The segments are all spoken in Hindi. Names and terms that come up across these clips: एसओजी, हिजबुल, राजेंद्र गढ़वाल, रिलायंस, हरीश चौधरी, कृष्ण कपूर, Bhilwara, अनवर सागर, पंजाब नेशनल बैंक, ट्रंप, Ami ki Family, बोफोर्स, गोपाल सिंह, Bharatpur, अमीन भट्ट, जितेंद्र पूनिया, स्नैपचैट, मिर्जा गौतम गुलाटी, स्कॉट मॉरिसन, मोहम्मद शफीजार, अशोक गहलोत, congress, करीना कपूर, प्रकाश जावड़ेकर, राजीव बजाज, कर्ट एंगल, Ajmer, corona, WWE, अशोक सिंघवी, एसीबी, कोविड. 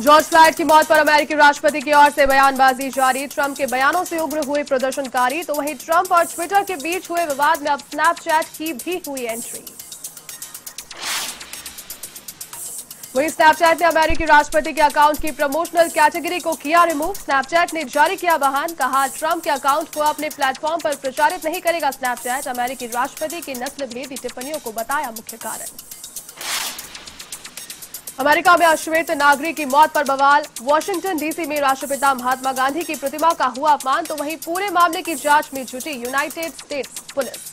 जॉर्ज फ्लाइट की मौत पर अमेरिकी राष्ट्रपति की ओर से बयानबाजी जारी। ट्रंप के बयानों से उग्र हुए प्रदर्शनकारी। तो वहीं ट्रंप और ट्विटर के बीच हुए विवाद में अब स्नैपचैट की भी हुई एंट्री। वहीं स्नैपचैट ने अमेरिकी राष्ट्रपति के अकाउंट की प्रमोशनल कैटेगरी को किया रिमूव। स्नैपचैट ने जारी किया बयान, कहा ट्रंप के अकाउंट को अपने प्लेटफॉर्म पर प्रचारित नहीं करेगा स्नैपचैट। अमेरिकी राष्ट्रपति की नस्लभेदी टिप्पणियों को बताया मुख्य कारण। अमेरिका में अश्वेत नागरिक की मौत पर बवाल। वॉशिंगटन डीसी में राष्ट्रपिता महात्मा गांधी की प्रतिमा का हुआ अपमान। तो वहीं पूरे मामले की जांच में जुटी यूनाइटेड स्टेट्स पुलिस।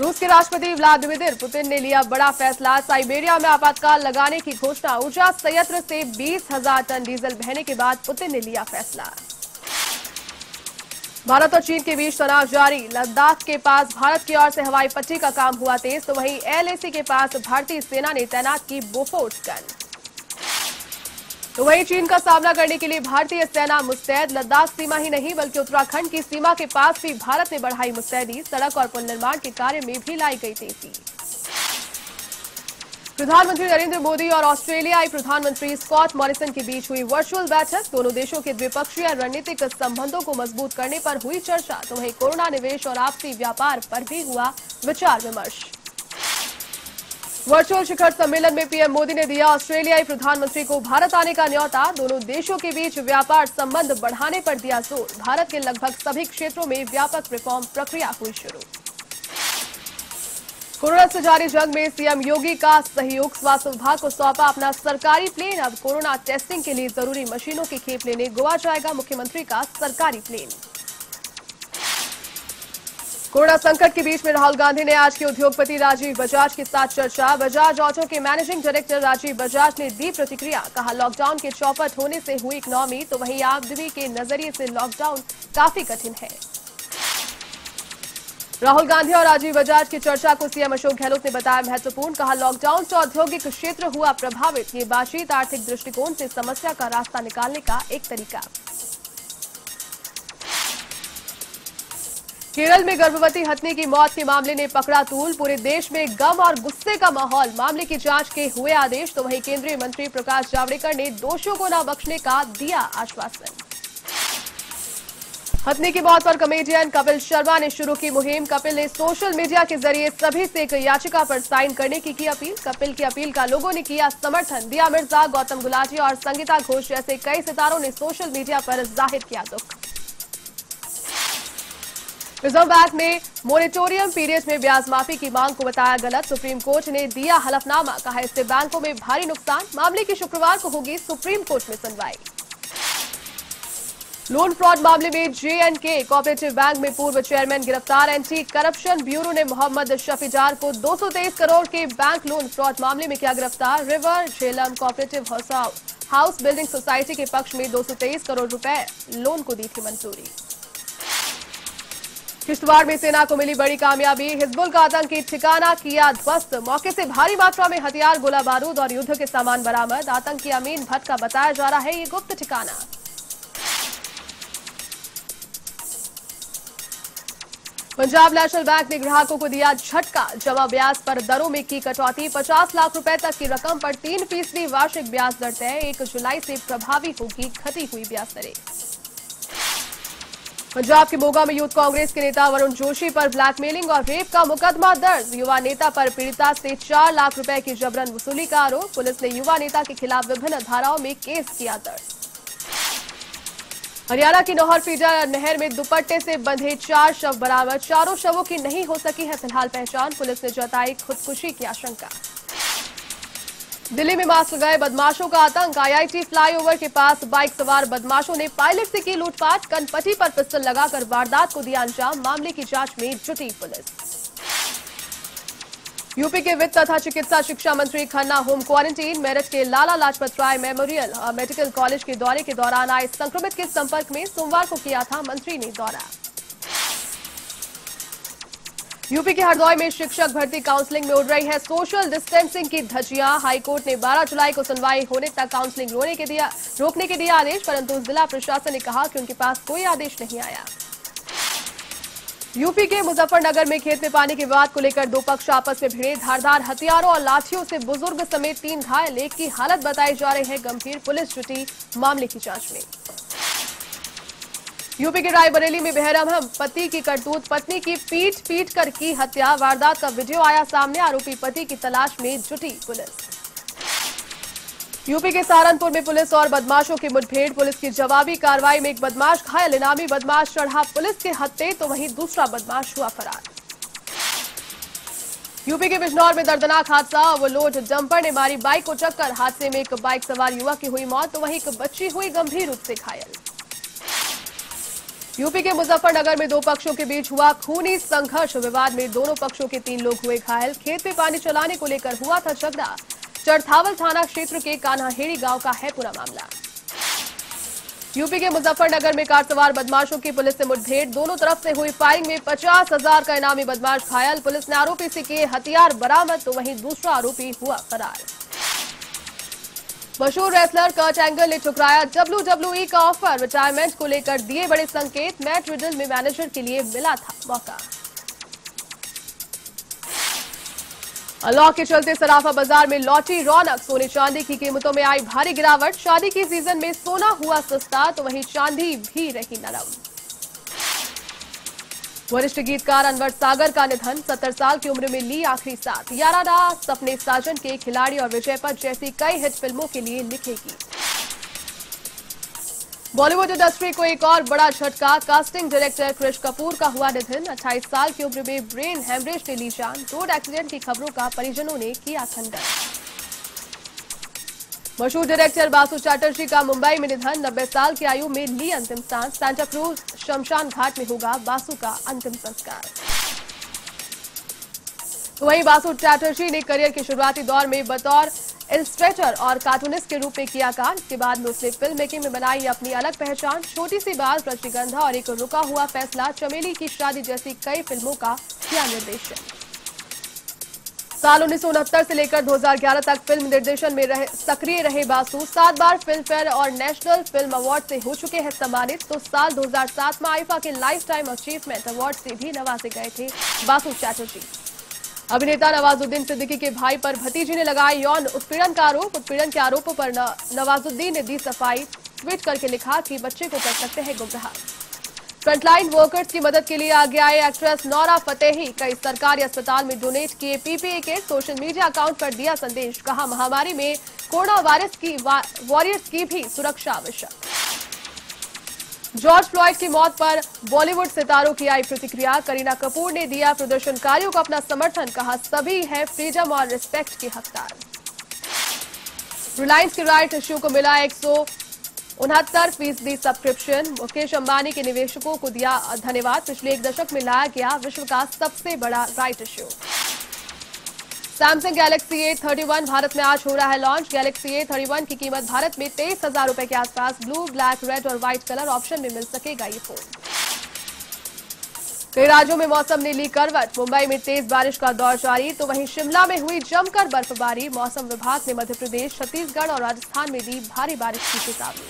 रूस के राष्ट्रपति व्लादिमीर पुतिन ने लिया बड़ा फैसला। साइबेरिया में आपातकाल लगाने की घोषणा। ऊर्जा संयंत्र से 20,000 टन डीजल बहने के बाद पुतिन ने लिया फैसला। भारत और चीन के बीच तनाव जारी। लद्दाख के पास भारत की ओर से हवाई पट्टी का काम हुआ तेज। तो वहीं एलएसी के पास भारतीय सेना ने तैनात की बोफोर्स गन। तो वहीं चीन का सामना करने के लिए भारतीय सेना मुस्तैद। लद्दाख सीमा ही नहीं बल्कि उत्तराखंड की सीमा के पास भी भारत ने बढ़ाई मुस्तैदी। सड़क और पुल निर्माण के कार्य में भी लाई गई तेजी। प्रधानमंत्री नरेंद्र मोदी और ऑस्ट्रेलियाई प्रधानमंत्री स्कॉट मॉरिसन के बीच हुई वर्चुअल बैठक। दोनों देशों के द्विपक्षीय रणनीतिक संबंधों को मजबूत करने पर हुई चर्चा। तो वहीं कोरोना, निवेश और आपसी व्यापार पर भी हुआ विचार विमर्श। वर्चुअल शिखर सम्मेलन में पीएम मोदी ने दिया ऑस्ट्रेलियाई प्रधानमंत्री को भारत आने का न्यौता। दोनों देशों के बीच व्यापार संबंध बढ़ाने पर दिया जोर। भारत के लगभग सभी क्षेत्रों में व्यापक रिफॉर्म प्रक्रिया हुई शुरू। कोरोना से जारी जंग में सीएम योगी का सहयोग। स्वास्थ्य विभाग को सौंपा अपना सरकारी प्लेन। अब कोरोना टेस्टिंग के लिए जरूरी मशीनों की खेप लेने गोवा जाएगा मुख्यमंत्री का सरकारी प्लेन। कोरोना संकट के बीच में राहुल गांधी ने आज के उद्योगपति राजीव बजाज के साथ चर्चा। बजाज ऑटो के मैनेजिंग डायरेक्टर राजीव बजाज ने दी प्रतिक्रिया, कहा लॉकडाउन के चौपट होने से हुई इकोनॉमी। तो वहीं आमदनी के नजरिए से लॉकडाउन काफी कठिन है। राहुल गांधी और राजीव बजाज की चर्चा को सीएम अशोक गहलोत ने बताया महत्वपूर्ण, कहा लॉकडाउन से औद्योगिक क्षेत्र हुआ प्रभावित। ये बातचीत आर्थिक दृष्टिकोण से समस्या का रास्ता निकालने का एक तरीका। केरल में गर्भवती हथनी की मौत के मामले ने पकड़ा तूल। पूरे देश में गम और गुस्से का माहौल। मामले की जांच के हुए आदेश। तो वहीं केंद्रीय मंत्री प्रकाश जावड़ेकर ने दोषियों को न बख्शने का दिया आश्वासन। हथनी की मौत पर कॉमेडियन कपिल शर्मा ने शुरू की मुहिम। कपिल ने सोशल मीडिया के जरिए सभी से एक याचिका पर साइन करने की अपील। कपिल की अपील का लोगों ने किया समर्थन। दिया मिर्जा, गौतम गुलाटी और संगीता घोष जैसे कई सितारों ने सोशल मीडिया पर जाहिर किया दुख। रिजर्व बैंक ने मोरेटोरियम पीरियड में ब्याज माफी की मांग को बताया गलत। सुप्रीम कोर्ट ने दिया हलफनामा, कहा इससे बैंकों में भारी नुकसान। मामले की शुक्रवार को होगी सुप्रीम कोर्ट में सुनवाई। लोन फ्रॉड मामले में जेएनके कोऑपरेटिव बैंक में पूर्व चेयरमैन गिरफ्तार। एंटी करप्शन ब्यूरो ने मोहम्मद शफीजार को 223 करोड़ के बैंक लोन फ्रॉड मामले में किया गिरफ्तार। River Jhelum cooperative house building society के पक्ष में 223 करोड़ रुपए लोन को दी थी मंजूरी। किश्तवाड़ में सेना को मिली बड़ी कामयाबी। हिजबुल का आतंकी ठिकाना किया ध्वस्त। मौके से भारी मात्रा में हथियार, गोला बारूद और युद्ध के सामान बरामद। आतंकी अमीन भट्ट का बताया जा रहा है ये गुप्त ठिकाना। पंजाब नेशनल बैंक ने ग्राहकों को दिया झटका। जमा ब्याज पर दरों में की कटौती। 50 लाख रुपए तक की रकम पर 3% वार्षिक ब्याज दर तय। 1 जुलाई से प्रभावी होगी घटी हुई ब्याज दरें। पंजाब के मोगा में यूथ कांग्रेस के नेता वरुण जोशी पर ब्लैकमेलिंग और रेप का मुकदमा दर्ज। युवा नेता पर पीड़िता से 4 लाख रुपए की जबरन वसूली का आरोप। पुलिस ने युवा नेता के खिलाफ विभिन्न धाराओं में केस किया दर्ज। हरियाणा की नौहर फीडर नहर में दुपट्टे से बंधे 4 शव बरामद। चारों शवों की नहीं हो सकी है फिलहाल पहचान। पुलिस ने जताई खुदकुशी की आशंका। दिल्ली में मास्क गए बदमाशों का आतंक। आईआईटी फ्लाईओवर के पास बाइक सवार बदमाशों ने पायलट से की लूटपाट। कनपटी पर पिस्टल लगाकर वारदात को दिया अंजाम। मामले की जांच में जुटी पुलिस। यूपी के वित्त तथा चिकित्सा शिक्षा मंत्री खन्ना होम क्वारंटीन। मेरठ के लाला लाजपत राय मेमोरियल और मेडिकल कॉलेज के दौरे के दौरान आए संक्रमित के संपर्क में। सोमवार को किया था मंत्री ने दौरा। यूपी के हरदोई में शिक्षक भर्ती काउंसलिंग में उड़ रही है सोशल डिस्टेंसिंग की धज्जियां। हाईकोर्ट ने 12 जुलाई को सुनवाई होने तक काउंसलिंग रोकने के दिया आदेश, परंतु जिला प्रशासन ने कहा कि उनके पास कोई आदेश नहीं आया। यूपी के मुजफ्फरनगर में खेत में पानी के विवाद को लेकर दो पक्ष आपस में भिड़े। धारदार हथियारों और लाठियों से बुजुर्ग समेत 3 घायल, एक की हालत बताई जा रही है गंभीर। पुलिस जुटी मामले की जांच में। यूपी के रायबरेली में बेरहम पति की करतूत, पत्नी की पीट पीट कर की हत्या। वारदात का वीडियो आया सामने, आरोपी पति की तलाश में जुटी पुलिस। यूपी के सहारनपुर में पुलिस और बदमाशों की मुठभेड़, पुलिस की जवाबी कार्रवाई में एक बदमाश घायल। इनामी बदमाश चढ़ा पुलिस के हत्थे तो वहीं दूसरा बदमाश हुआ फरार। यूपी के बिजनौर में दर्दनाक हादसा, ओवरलोड डंपर ने मारी बाइक को टक्कर। हादसे में एक बाइक सवार युवक की हुई मौत तो वहीं एक बच्ची हुई गंभीर रूप से घायल। यूपी के मुजफ्फरनगर में दो पक्षों के बीच हुआ खूनी संघर्ष। विवाद में दोनों पक्षों के 3 लोग हुए घायल। खेत में पानी चलाने को लेकर हुआ था झगड़ा। चरथावल थाना क्षेत्र के कान्हाहेड़ी गांव का है पूरा मामला। यूपी के मुजफ्फरनगर में कार सवार बदमाशों की पुलिस से मुठभेड़, दोनों तरफ से हुई फायरिंग में 50,000 का इनामी बदमाश घायल। पुलिस ने आरोपी से किए हथियार बरामद तो वहीं दूसरा आरोपी हुआ फरार। मशहूर रेसलर कर्ट एंगल ने ठुकराया WWE का ऑफर, रिटायरमेंट को लेकर दिए बड़े संकेत। मैच रिडल में मैनेजर के लिए मिला था मौका। अनलॉक के चलते सराफा बाजार में लौटी रौनक, सोने चांदी की कीमतों में आई भारी गिरावट। शादी के सीजन में सोना हुआ सस्ता तो वहीं चांदी भी रही नरम। वरिष्ठ गीतकार अनवर सागर का निधन, 70 साल की उम्र में ली आखिरी सांस। याराना, सपने साजन के, खिलाड़ी और विजय पथ जैसी कई हिट फिल्मों के लिए लिखेगी। बॉलीवुड इंडस्ट्री को एक और बड़ा झटका, कास्टिंग डायरेक्टर कृष्ण कपूर का हुआ निधन। 28 साल की उम्र में ब्रेन हेमरेज ने ली जान। रोड एक्सीडेंट की खबरों का परिजनों ने किया खंडन। मशहूर डायरेक्टर बासु चैटर्जी का मुंबई में निधन, 90 साल की आयु में ली अंतिम सांस। सांताक्रूज शमशान घाट में होगा बासु का अंतिम संस्कार। तो वहीं बासु चैटर्जी ने करियर के शुरुआती दौर में बतौर इलस्ट्रेटर और कार्टूनिस्ट के रूप में किया काम। इसके बाद में उसने फिल्म मेकिंग में बनाई अपनी अलग पहचान। छोटी सी बात, रजनीगंधा और एक रुका हुआ फैसला, चमेली की शादी जैसी कई फिल्मों का किया निर्देशन। साल 1969 से लेकर 2011 तक फिल्म निर्देशन में सक्रिय रहे बासु। 7 बार फिल्म फेयर और नेशनल फिल्म अवार्ड से हो चुके हैं सम्मानित। तो साल 2007 में आईफा के लाइफ टाइम अचीवमेंट अवार्ड से भी नवाजे गए थे बासु चैटर्जी। अभिनेता नवाजुद्दीन सिद्दीकी के भाई पर भतीजी ने लगाया यौन उत्पीड़न का आरोप। उत्पीड़न के आरोपों पर नवाजुद्दीन ने दी सफाई, ट्वीट करके लिखा कि बच्चे को कर सकते हैं गुमराह। फ्रंटलाइन वर्कर्स की मदद के लिए आगे आए एक्ट्रेस नौरा फतेही, कई सरकारी अस्पताल में डोनेट किए पीपीई के। सोशल मीडिया अकाउंट पर दिया संदेश, कहा महामारी में कोरोना वायरस की वॉरियर्स की भी सुरक्षा आवश्यक। जॉर्ज फ्लाइट की मौत पर बॉलीवुड सितारों की आई प्रतिक्रिया, करीना कपूर ने दिया प्रदर्शनकारियों को अपना समर्थन, कहा सभी हैं फ्रीडम और रिस्पेक्ट के हकदार। रिलायंस के राइट इश्यू को मिला 169% सब्सक्रिप्शन, मुकेश अंबानी के निवेशकों को दिया धन्यवाद। पिछले एक दशक में लाया गया विश्व का सबसे बड़ा right issue. Samsung Galaxy A31 Bharat में आज हो रहा है लॉन्च। गैलेक्सी A31 की कीमत भारत में 23,000 रुपए के आसपास। ब्लू, ब्लैक, रेड और व्हाइट कलर ऑप्शन में मिल सकेगा ये फोन। कई राज्यों में मौसम ने ली करवट, मुंबई में तेज बारिश का दौर जारी तो वहीं शिमला में हुई जमकर बर्फबारी। मौसम विभाग ने मध्य प्रदेश, छत्तीसगढ़ और राजस्थान में दी भारी बारिश की चेतावनी।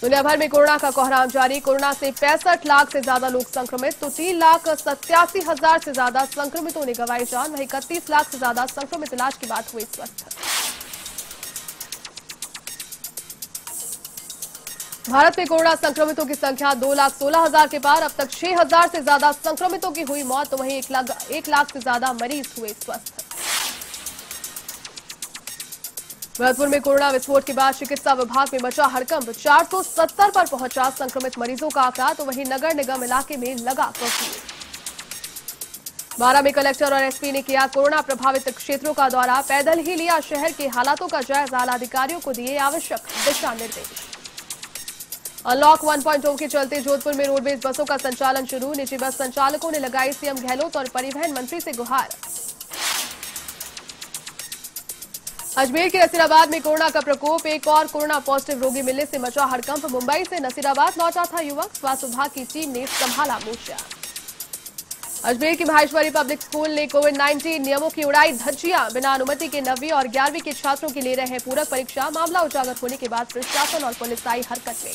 दुनिया भर में कोरोना का कोहराम जारी, कोरोना से 65 लाख से ज्यादा लोग संक्रमित तो 3,87,000 से ज्यादा संक्रमितों ने गंवाई जान। वहीं 31 लाख से ज्यादा संक्रमित इलाज के बाद हुए स्वस्थ। भारत में कोरोना संक्रमितों की संख्या 2,16,000 के पार, अब तक 6,000 से ज्यादा संक्रमितों की हुई मौत तो वहीं 1 लाख से ज्यादा मरीज हुए स्वस्थ। भरतपुर में कोरोना विस्फोट के बाद चिकित्सा विभाग में मचा हड़कंप, 470 पर पहुंचा संक्रमित मरीजों का आंकड़ा तो वहीं नगर निगम इलाके में लगा कर्फ्यू। 12 में कलेक्टर और एसपी ने किया कोरोना प्रभावित क्षेत्रों का दौरा, पैदल ही लिया शहर के हालातों का जायजा। अधिकारियों को दिए आवश्यक दिशा निर्देश। अनलॉक 1.0 के चलते जोधपुर में रोडवेज बसों का संचालन शुरू, निजी बस संचालकों ने लगाई सीएम गहलोत और परिवहन मंत्री से गुहार। अजमेर के नसीराबाद में कोरोना का प्रकोप, एक और कोरोना पॉजिटिव रोगी मिलने से मचा हड़कंप। मुंबई से नसीराबाद लौटा था युवक, स्वास्थ्य विभाग की टीम ने संभाला मोर्चा। अजमेर की माहेश्वरी पब्लिक स्कूल ने कोविड-19 नियमों की उड़ाई धज्जियां, बिना अनुमति के 9वीं और 11वीं के छात्रों की ले रहे हैं पूरक परीक्षा। मामला उजागर होने के बाद प्रशासन और पुलिस आई हरकत में।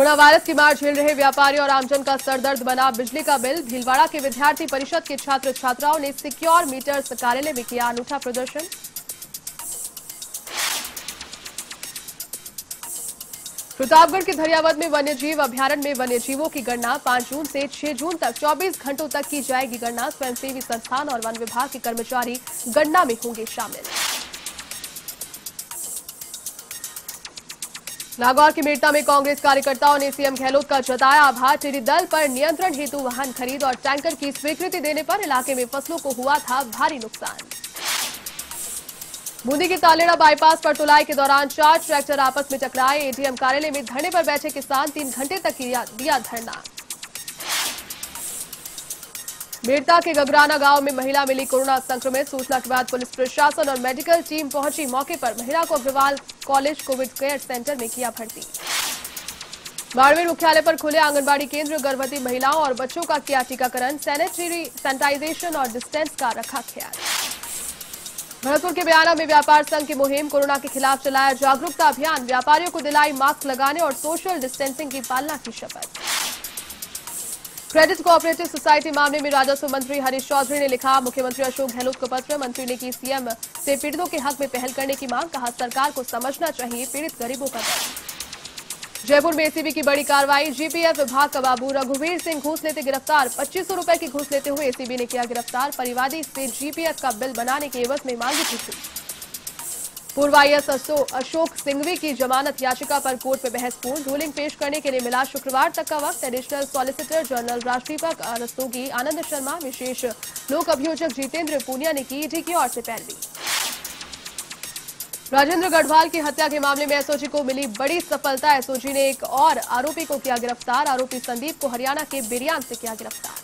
कोरोना वायरस की मार झेल रहे व्यापारियों और आमजन का सरदर्द बना बिजली का बिल। भीलवाड़ा के विद्यार्थी परिषद के छात्र छात्राओं ने सिक्योर मीटर्स कार्यालय में किया अनूठा प्रदर्शन। प्रतापगढ़ के धरियावद में वन्यजीव अभ्यारण्य में वन्यजीवों की गणना 5 जून से 6 जून तक 24 घंटों तक की जाएगी गणना। स्वयंसेवी संस्थान और वन विभाग के कर्मचारी गणना में होंगे शामिल। नागौर के मेड़ता में कांग्रेस कार्यकर्ताओं ने सीएम गहलोत का जताया आभार। टिड्डी दल पर नियंत्रण हेतु वाहन खरीद और टैंकर की स्वीकृति देने पर इलाके में फसलों को हुआ था भारी नुकसान। बूंदी के तालेड़ा बाईपास पर तुलाई के दौरान 4 ट्रैक्टर आपस में टकराए। एडीएम कार्यालय में धरने पर बैठे किसान 3 घंटे तक दिया धरना। मेड़ता के गगराना गांव में महिला मिली कोरोना संक्रमित। सूचना के बाद पुलिस प्रशासन और मेडिकल टीम पहुंची मौके पर। महिला को Agarwal college कोविड care centre में किया भर्ती। बाड़मेर मुख्यालय पर खुले आंगनबाड़ी केंद्र। गर्भवती महिलाओं और बच्चों का किया टीकाकरण। सैनिटाइजेशन और डिस्टेंस का रखा ख्याल। भरतपुर के बयाना में व्यापार संघ की मुहिम। कोरोना के खिलाफ चलाया जागरूकता अभियान। व्यापारियों को दिलाई मास्क लगाने और सोशल डिस्टेंसिंग की पालना की शपथ। क्रेडिट कोऑपरेटिव सोसाइटी मामले में राजस्व मंत्री हरीश चौधरी ने लिखा मुख्यमंत्री अशोक गहलोत को पत्र। मंत्री ने की सीएम से पीड़ितों के हक में पहल करने की मांग। कहा सरकार को समझना चाहिए पीड़ित गरीबों का दर्द। जयपुर में एसीबी की बड़ी कार्रवाई। जीपीएफ विभाग का बाबू रघुवीर सिंह घूस लेते गिरफ्तार। 2500 रुपए की घूस लेते हुए एसीबी ने किया गिरफ्तार। परिवादी से जीपीएफ का बिल बनाने के एवज में मांगी थी। पूर्व आईएएस अशोक सिंघवी की जमानत याचिका पर कोर्ट में बहस पूर्ण। रूलिंग पेश करने के लिए मिला शुक्रवार तक का वक्त। एडिशनल सॉलिसिटर जनरल राष्ट्रीपक रस्तोगी आनंद शर्मा, विशेष लोक अभियोजक जितेंद्र पूनिया ने की ईडी की ओर से पैरवी। राजेंद्र गढ़वाल की हत्या के मामले में एसओजी को मिली बड़ी सफलता। एसओजी ने एक और आरोपी को किया गिरफ्तार। आरोपी संदीप को हरियाणा के बिरियान से किया गिरफ्तार।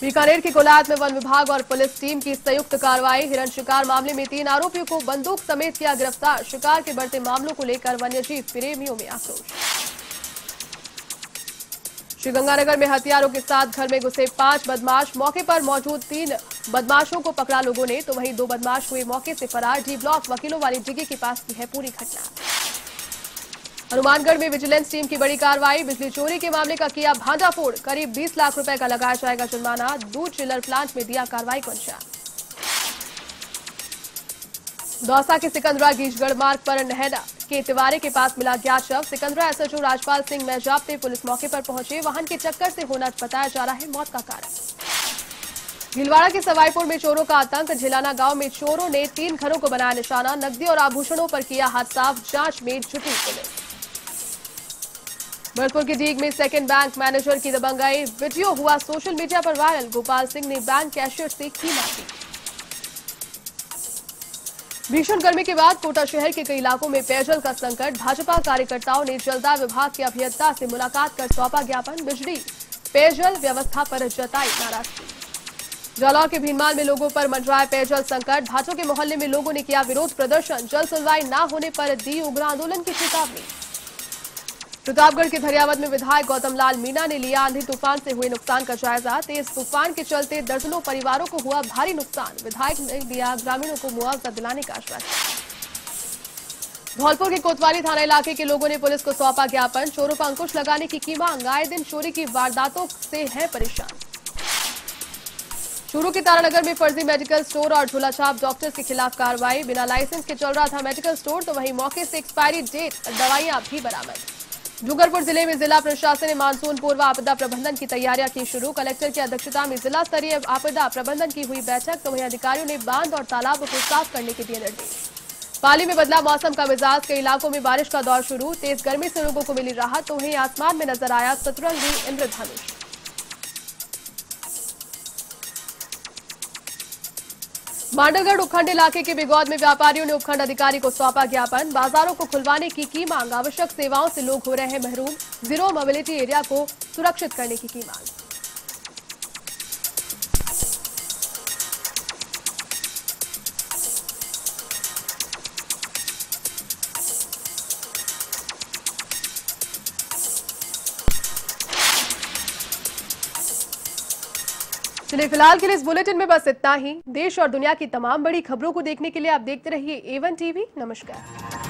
बीकानेर के कोलायत में वन विभाग और पुलिस टीम की संयुक्त कार्रवाई। हिरण शिकार मामले में 3 आरोपियों को बंदूक समेत किया गिरफ्तार। शिकार के बढ़ते मामलों को लेकर वन्यजीव प्रेमियों में आक्रोश। श्रीगंगानगर में हथियारों के साथ घर में घुसे 5 बदमाश। मौके पर मौजूद 3 बदमाशों को पकड़ा लोगों ने, तो वहीं 2 बदमाश हुए मौके से फरार। डी ब्लॉक वकीलों वाली डिगी के पास की है पूरी घटना। हनुमानगढ़ में विजिलेंस टीम की बड़ी कार्रवाई। बिजली चोरी के मामले का किया भांडाफोड़। करीब 20 लाख रुपए का लगाया जाएगा जुर्माना। दूध चिल्लर प्लांट में दिया कार्रवाई को अंजाम। दौसा के सिकंदरा गीजगढ़ मार्ग पर नहरा के तिवारे के पास मिला ज्ञात शव। सिकंदरा एसएचओ राजपाल सिंह मैजापते पुलिस मौके पर पहुंचे। वाहन के चक्कर से होना बताया जा रहा है मौत का कारण। भीलवाड़ा के सवाईपुर में चोरों का आतंक। झिलाना गांव में चोरों ने 3 घरों को बनाया निशाना। नकदी और आभूषणों पर किया हाथ साफ। जांच में जुटी पुलिस। भरतपुर की डीग में सेकेंड बैंक मैनेजर की दबंगाई। वीडियो हुआ सोशल मीडिया पर वायरल। गोपाल सिंह ने बैंक कैशियर से की माफी। भीषण गर्मी के बाद कोटा शहर के कई इलाकों में पेयजल का संकट। भाजपा कार्यकर्ताओं ने जलदाय विभाग के अभियंता से मुलाकात कर सौंपा ज्ञापन। बिजली पेयजल व्यवस्था पर जताई नाराजगी। जालौर के भीनमाल में लोगों पर मंडराया पेयजल संकट। भाटों के मोहल्ले में लोगों ने किया विरोध प्रदर्शन। जल सुनवाई न होने पर दी उग्र आंदोलन की चेतावनी। प्रतापगढ़ के धरियावद में विधायक गौतमलाल मीना ने लिया आंधी तूफान से हुए नुकसान का जायजा। तेज तूफान के चलते दर्जनों परिवारों को हुआ भारी नुकसान। विधायक ने दिया ग्रामीणों को मुआवजा दिलाने का आश्वासन। धौलपुर के कोतवाली थाना इलाके के लोगों ने पुलिस को सौंपा ज्ञापन। चोरों पर अंकुश लगाने की मांग। आए दिन चोरी की वारदातों से है परेशान। चूरू के तारानगर में फर्जी मेडिकल स्टोर और झोलाछाप डॉक्टर्स के खिलाफ कार्रवाई। बिना लाइसेंस के चल रहा था मेडिकल स्टोर, तो वहीं मौके से एक्सपायरी डेट दवाइयां भी बरामद। डूंगरपुर जिले में जिला प्रशासन ने मानसून पूर्व आपदा प्रबंधन की तैयारियां की शुरू। कलेक्टर की अध्यक्षता में जिला स्तरीय आपदा प्रबंधन की हुई बैठक। तो वहीं अधिकारियों ने बांध और तालाबों को साफ करने के दिए निर्देश। पाली में बदला मौसम का मिजाज। कई इलाकों में बारिश का दौर शुरू। तेज गर्मी से लोगों को मिली राहत, तो वहीं आसमान में नजर आया सतरंगी इंद्रधनुष। मांडलगढ़ उपखंड इलाके के बिगौद में व्यापारियों ने उपखंड अधिकारी को सौंपा ज्ञापन। बाजारों को खुलवाने की मांग। आवश्यक सेवाओं से लोग हो रहे हैं महरूम। जीरो मोबिलिटी एरिया को सुरक्षित करने की मांग। चलिए फिलहाल के लिए इस बुलेटिन में बस इतना ही। देश और दुनिया की तमाम बड़ी खबरों को देखने के लिए आप देखते रहिए A1 TV। नमस्कार।